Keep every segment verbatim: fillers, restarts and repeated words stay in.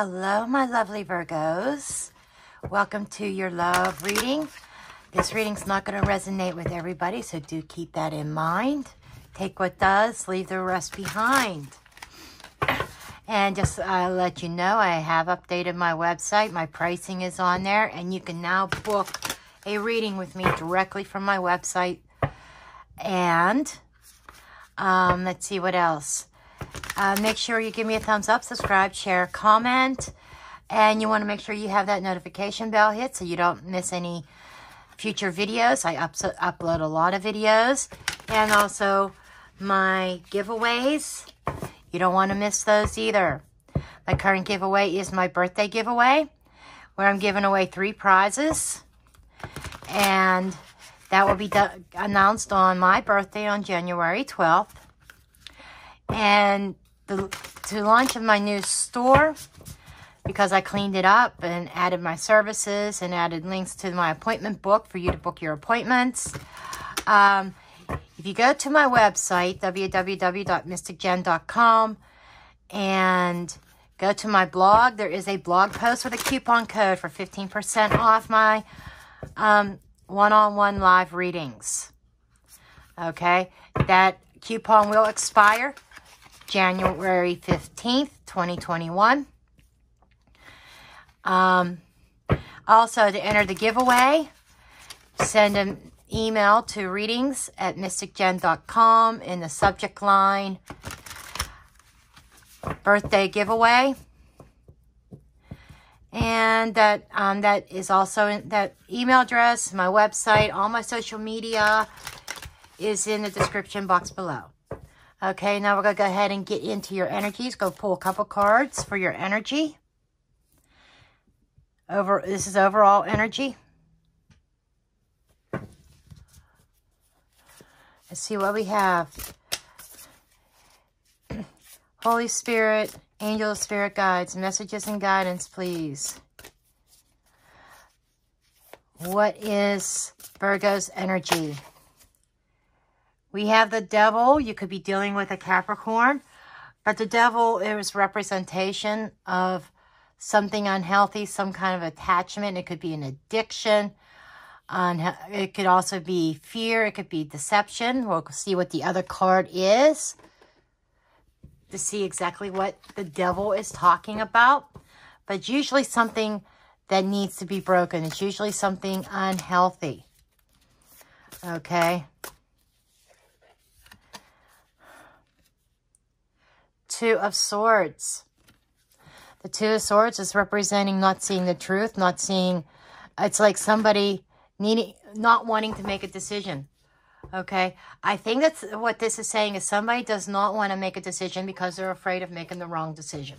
Hello, my lovely Virgos. Welcome to your love reading. This reading's not going to resonate with everybody, so do keep that in mind. Take what does, leave the rest behind. And just I'll let you know, I have updated my website. My pricing is on there, and you can now book a reading with me directly from my website. And um, let's see what else. Uh, make sure you give me a thumbs up, subscribe, share, comment. And you want to make sure you have that notification bell hit so you don't miss any future videos. I up upload a lot of videos. And also my giveaways. You don't want to miss those either. My current giveaway is my birthday giveaway, where I'm giving away three prizes. And that will be announced on my birthday on January twelfth. And the, to launch of my new store, because I cleaned it up and added my services and added links to my appointment book for you to book your appointments. Um, if you go to my website, w w w dot mystic jenn dot com, and go to my blog, there is a blog post with a coupon code for fifteen percent off my um, one-on-one live readings. Okay, that coupon will expire January fifteenth, twenty twenty-one. Um, also, to enter the giveaway, send an email to readings at mystic jenn dot com in the subject line, birthday giveaway. And that, um, that is also in that email address, my website, all my social media is in the description box below. Okay, now we're going to go ahead and get into your energies. Go pull a couple cards for your energy. Over, this is overall energy. Let's see what we have. Holy Spirit, Angel Spirit Guides, messages and guidance, please. What is Virgo's energy? We have the devil. You could be dealing with a Capricorn, but the devil is representation of something unhealthy, some kind of attachment. It could be an addiction. It could also be fear. It could be deception. We'll see what the other card is to see exactly what the devil is talking about. But it's usually something that needs to be broken. It's usually something unhealthy. Okay. Two of Swords. The Two of Swords is representing not seeing the truth, not seeing, it's like somebody needing, not wanting to make a decision, okay? I think that's what this is saying, is somebody does not want to make a decision because they're afraid of making the wrong decision.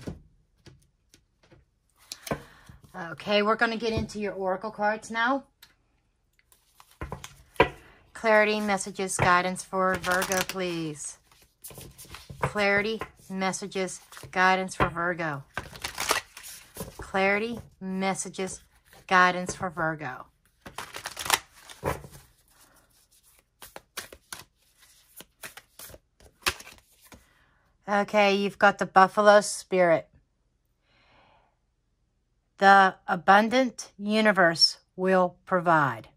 Okay, we're going to get into your oracle cards now. Clarity, messages, guidance for Virgo, please. Clarity, messages, guidance for Virgo. Clarity, messages, guidance for Virgo. Okay, you've got the Buffalo Spirit. The abundant universe will provide.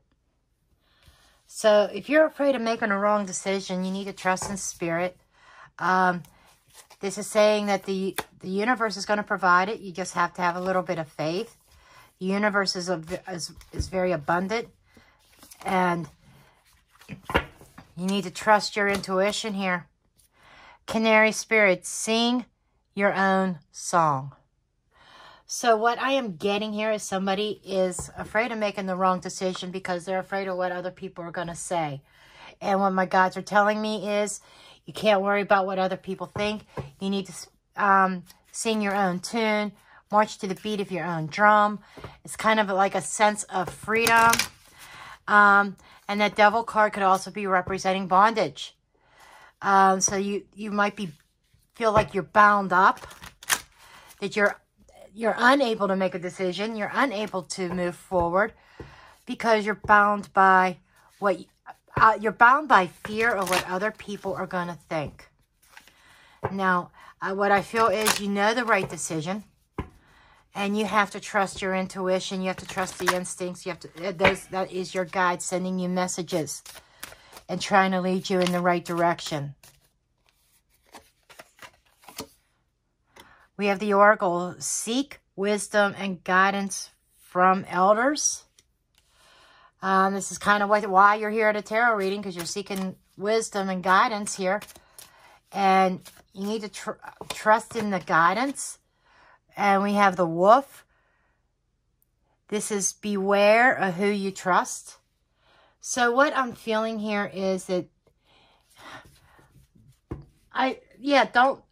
So if you're afraid of making a wrong decision, you need to trust in spirit. Um, this is saying that the The universe is going to provide it. You just have to have a little bit of faith. The universe is, a, is, is very abundant. And you need to trust your intuition here. Canary Spirit, sing your own song. So what I am getting here is somebody is afraid of making the wrong decision because they're afraid of what other people are going to say. And what my guides are telling me is you can't worry about what other people think. You need to Um, sing your own tune, march to the beat of your own drum. It's kind of like a sense of freedom. Um, and that devil card could also be representing bondage. Um, so you, you might be, feel like you're bound up, that you're, you're unable to make a decision. You're unable to move forward because you're bound by what, uh, you're bound by fear of what other people are going to think. Now, Uh, what I feel is you know the right decision. And you have to trust your intuition. You have to trust the instincts. You have to, those, that is your guide sending you messages and trying to lead you in the right direction. We have the Oracle. Seek wisdom and guidance from elders. Um, this is kind of what, why you're here at a tarot reading, because you're seeking wisdom and guidance here. And you need to tr trust in the guidance. And we have the wolf. This is beware of who you trust. So what I'm feeling here is that I, yeah, don't,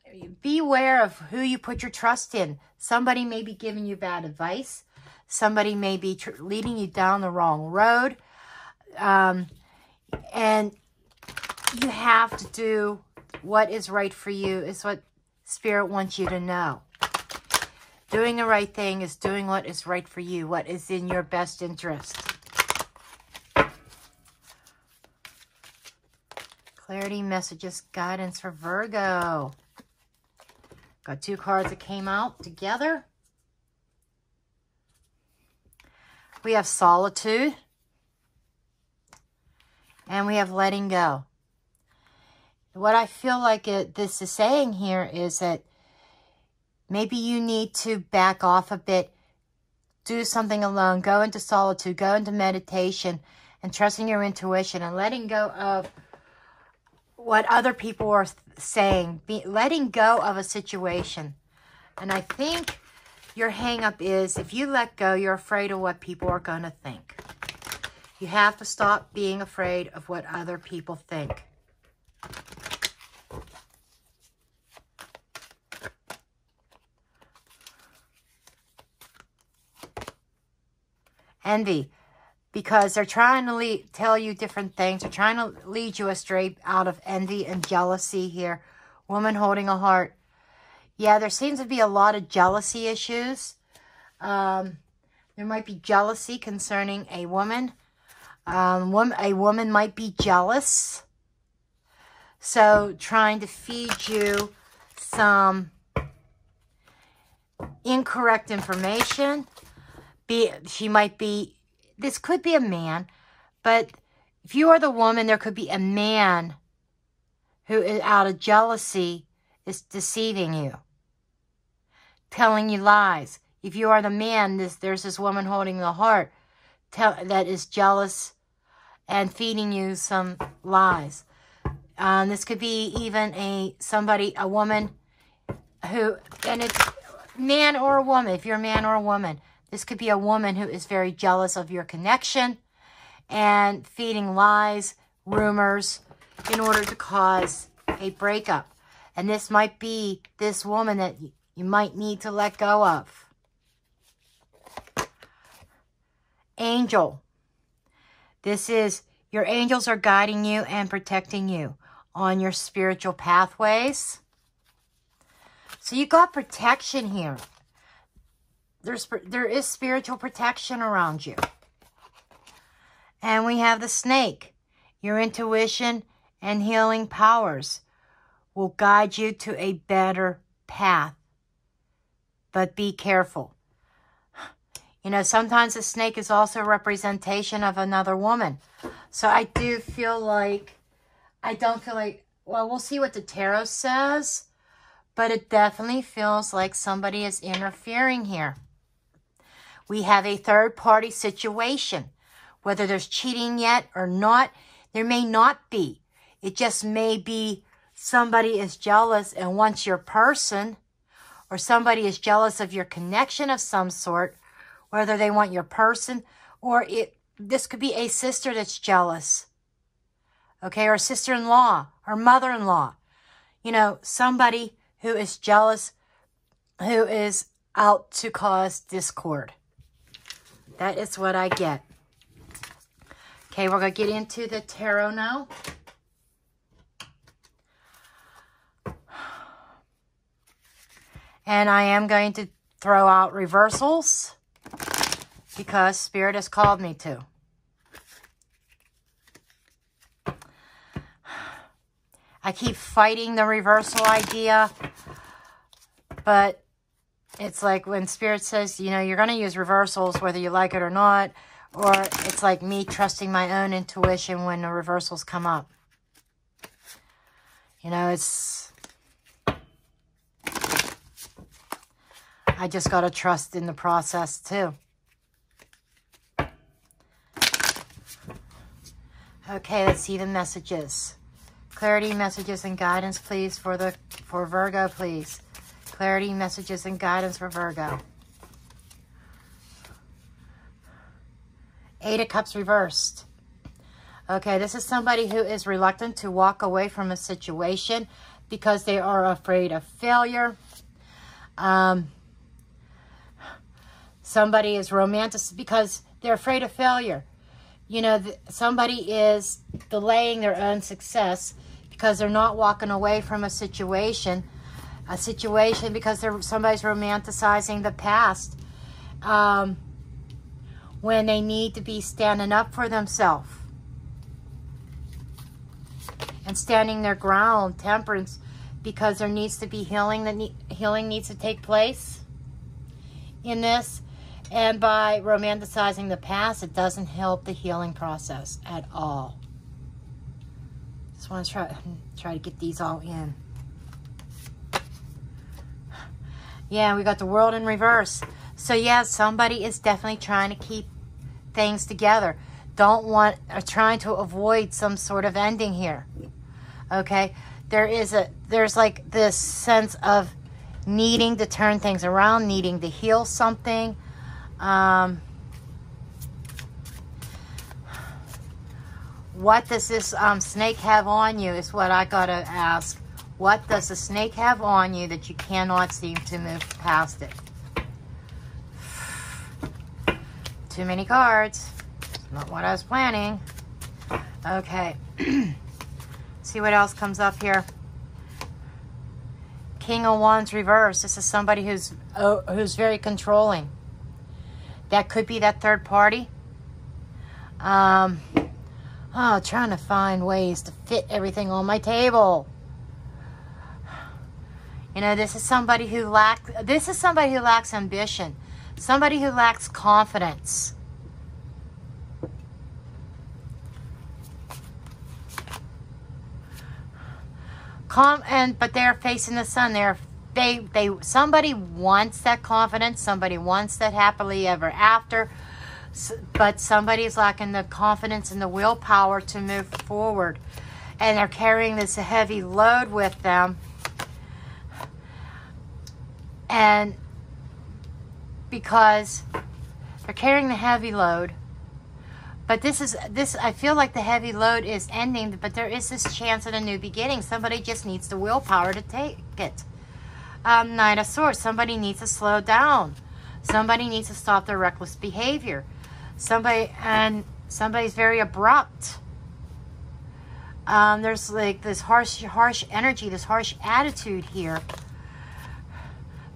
beware of who you put your trust in. Somebody may be giving you bad advice. Somebody may be tr leading you down the wrong road. Um, and you have to do what is right for you, is what Spirit wants you to know. Doing the right thing is doing what is right for you, what is in your best interest. Clarity messages, guidance for Virgo. Got two cards that came out together. We have solitude. And we have letting go. What I feel like it, this is saying here is that maybe you need to back off a bit, do something alone, go into solitude, go into meditation, and trusting your intuition and letting go of what other people are saying, be, letting go of a situation. And I think your hang-up is, if you let go, you're afraid of what people are going to think. You have to stop being afraid of what other people think. Envy, because they're trying to lead, tell you different things. They're trying to lead you astray out of envy and jealousy here. Woman holding a heart. Yeah, there seems to be a lot of jealousy issues. Um, there might be jealousy concerning a woman. Um, woman. A woman might be jealous. So trying to feed you some incorrect information. Be, she might be, this could be a man, but if you are the woman, there could be a man who is out of jealousy is deceiving you, telling you lies. If you are the man, this, there's this woman holding the heart tell, that is jealous and feeding you some lies. Um, this could be even a somebody, a woman who, and it's man or a woman, if you're a man or a woman. This could be a woman who is very jealous of your connection and feeding lies, rumors, in order to cause a breakup. And this might be this woman that you might need to let go of. Angel. This is, your angels are guiding you and protecting you on your spiritual pathways. So you got protection here. There's, there is spiritual protection around you. And we have the snake. Your intuition and healing powers will guide you to a better path. But be careful. You know, sometimes the snake is also a representation of another woman. So I do feel like, I don't feel like, well, we'll see what the tarot says. But it definitely feels like somebody is interfering here. We have a third-party situation. Whether there's cheating yet or not, there may not be. It just may be somebody is jealous and wants your person, or somebody is jealous of your connection of some sort, whether they want your person, or it. This could be a sister that's jealous, okay, or sister-in-law, or mother-in-law. You know, somebody who is jealous, who is out to cause discord. That is what I get. Okay, we're going to get into the tarot now. And I am going to throw out reversals because Spirit has called me to. I keep fighting the reversal idea, but It's like when Spirit says, you know, you're going to use reversals whether you like it or not. Or it's like me trusting my own intuition when the reversals come up. You know, it's... I just got to trust in the process too. Okay, let's see the messages. Clarity, messages, and guidance, please, for the for Virgo, please. Clarity, messages, and guidance for Virgo. Eight of Cups reversed. Okay, this is somebody who is reluctant to walk away from a situation because they are afraid of failure. Um, somebody is romantic because they're afraid of failure. You know, th somebody is delaying their own success because they're not walking away from a situation. A situation because they're, somebody's romanticizing the past. Um... when they need to be standing up for themselves and standing their ground, temperance, because there needs to be healing, that ne healing needs to take place in this. And by romanticizing the past, it doesn't help the healing process at all. Just want to try, try to get these all in. Yeah, we got the World in reverse. So yeah, somebody is definitely trying to keep things together. Don't want, or trying to avoid some sort of ending here. Okay, there is a, there's like this sense of needing to turn things around, needing to heal something. Um, what does this um, snake have on you is what I gotta ask. What does the snake have on you that you cannot seem to move past it? Too many cards. Not what I was planning. Okay. See what else comes up here. King of Wands reverse. This is somebody who's oh, who's very controlling. That could be that third party. Um, oh, trying to find ways to fit everything on my table. You know, this is somebody who lacks. This is somebody who lacks ambition. Somebody who lacks confidence. Calm and but they're facing the sun. They're they they somebody wants that confidence. Somebody wants that happily ever after. But somebody's lacking the confidence and the willpower to move forward, and they're carrying this heavy load with them. And because they're carrying the heavy load, but this is this I feel like the heavy load is ending, but there is this chance at a new beginning. Somebody just needs the willpower to take it. um, Knight of Swords. Somebody needs to slow down. Somebody needs to stop their reckless behavior. Somebody and somebody's very abrupt. Um, there's like this harsh harsh energy, this harsh attitude here.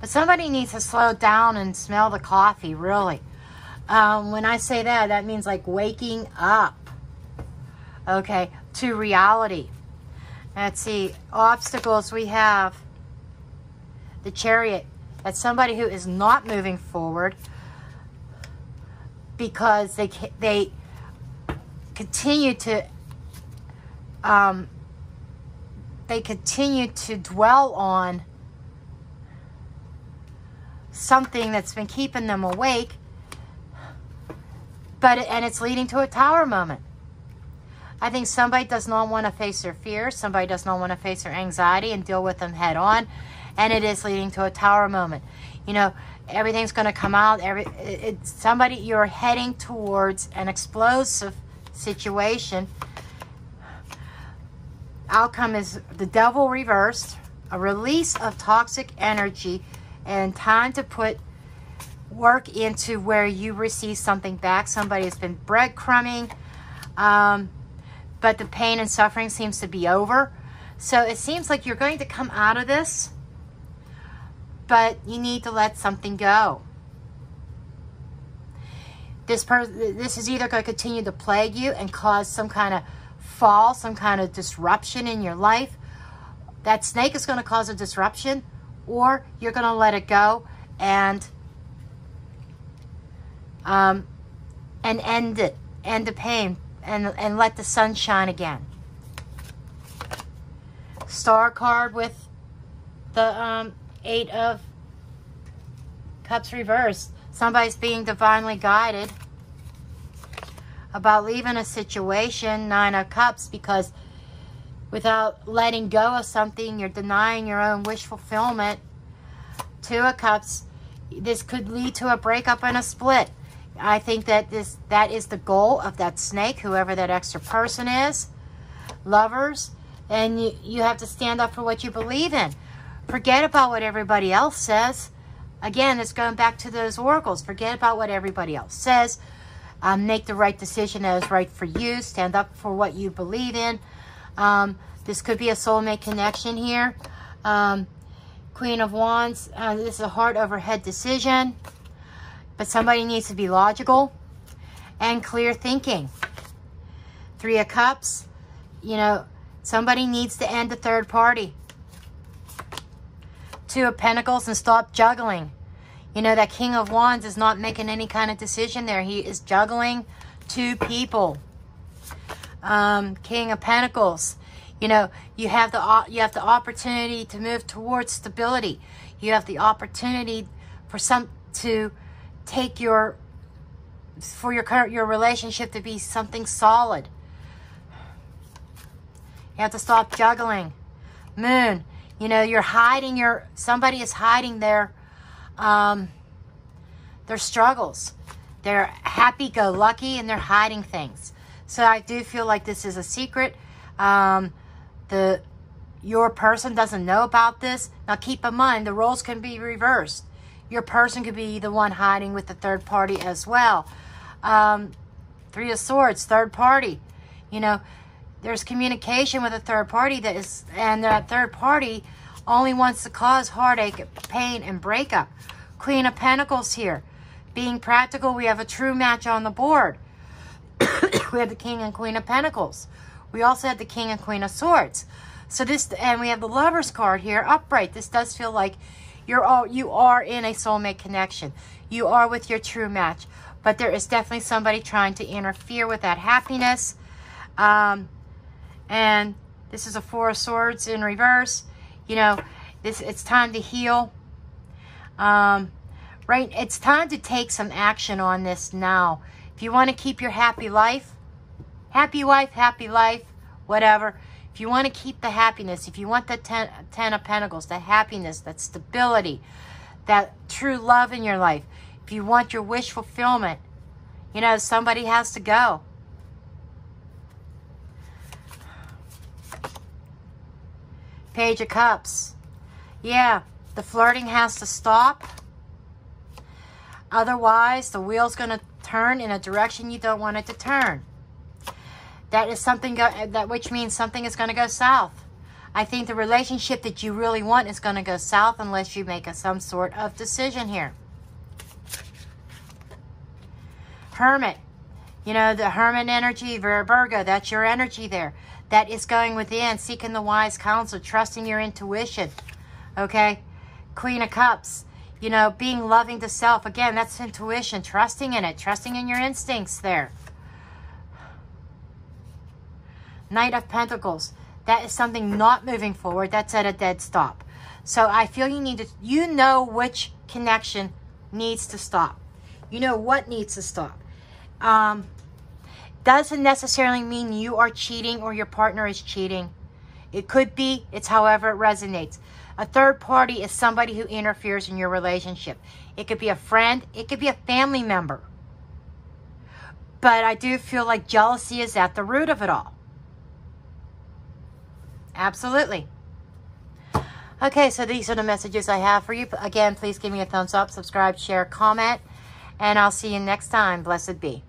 But somebody needs to slow down and smell the coffee, really. Um, when I say that, that means like waking up, okay, to reality. Let's see, obstacles we have. The Chariot. That's somebody who is not moving forward because they, they continue to, um, they continue to dwell on something that's been keeping them awake, but and it's leading to a tower moment. I think somebody does not want to face their fear. Somebody does not want to face their anxiety and deal with them head on, and it is leading to a tower moment. You know, everything's going to come out. Every it's somebody you're heading towards an explosive situation. Outcome is the Devil reversed, a release of toxic energy. And time to put work into where you receive something back. Somebody has been breadcrumbing, um, but the pain and suffering seems to be over. So it seems like you're going to come out of this, but you need to let something go. This person, this is either going to continue to plague you and cause some kind of fall, some kind of disruption in your life. That snake is going to cause a disruption. Or you're going to let it go and um, and end it, end the pain, and, and let the sun shine again. Star card with the um, Eight of Cups reversed. Somebody's being divinely guided about leaving a situation. Nine of Cups, because without letting go of something, you're denying your own wish fulfillment. Two of Cups, this could lead to a breakup and a split. I think that this that is the goal of that snake, whoever that extra person is. Lovers, and you, you have to stand up for what you believe in. Forget about what everybody else says. Again, it's going back to those oracles. Forget about what everybody else says. Um, make the right decision that is right for you. Stand up for what you believe in. Um, this could be a soulmate connection here. Um, Queen of Wands. Uh, this is a heart over head decision. But somebody needs to be logical and clear thinking. Three of Cups. You know, somebody needs to end a third party. Two of Pentacles, and stop juggling. You know, that King of Wands is not making any kind of decision there. He is juggling two people. Um, King of Pentacles. You know, you have the you have the opportunity to move towards stability. You have the opportunity for some to take your for your current your relationship to be something solid. You have to stop juggling. Moon. You know, you're hiding your, somebody is hiding their, um, their struggles. They're happy-go-lucky and they're hiding things. So I do feel like this is a secret. Um, the, your person doesn't know about this. Now keep in mind, the roles can be reversed. Your person could be the one hiding with the third party as well. Um, Three of Swords, third party, you know. There's communication with a third party that is, and that third party only wants to cause heartache, pain, and breakup. Queen of Pentacles here. Being practical, we have a true match on the board. We have the King and Queen of Pentacles. We also have the King and Queen of Swords. So this, and we have the Lover's card here, upright. This does feel like you're all, you are in a soulmate connection. You are with your true match, but there is definitely somebody trying to interfere with that happiness. Um, And this is a Four of Swords in reverse. You know, this it's time to heal. Um, right? It's time to take some action on this now. If you want to keep your happy life, happy wife, happy life, whatever. If you want to keep the happiness, if you want the ten, ten of Pentacles, the happiness, that stability, that true love in your life, if you want your wish fulfillment, you know, somebody has to go. Page of Cups. Yeah, the flirting has to stop. Otherwise, the wheel's going to turn in a direction you don't want it to turn. That is something go, that which means something is going to go south. I think the relationship that you really want is going to go south unless you make a, some sort of decision here. Hermit. You know, the Hermit energy, Virgo, that's your energy there. That is going within, seeking the wise counsel, trusting your intuition, okay? Queen of Cups, you know, being loving to self. Again, that's intuition, trusting in it, trusting in your instincts there. Knight of Pentacles, that is something not moving forward. That's at a dead stop. So I feel you need to, you know which connection needs to stop. You know what needs to stop. Um... Doesn't necessarily mean you are cheating or your partner is cheating. It could be, it's however it resonates. A third party is somebody who interferes in your relationship. It could be a friend, it could be a family member. But I do feel like jealousy is at the root of it all. Absolutely. Okay, so these are the messages I have for you. Again, please give me a thumbs up, subscribe, share, comment, and I'll see you next time. Blessed be.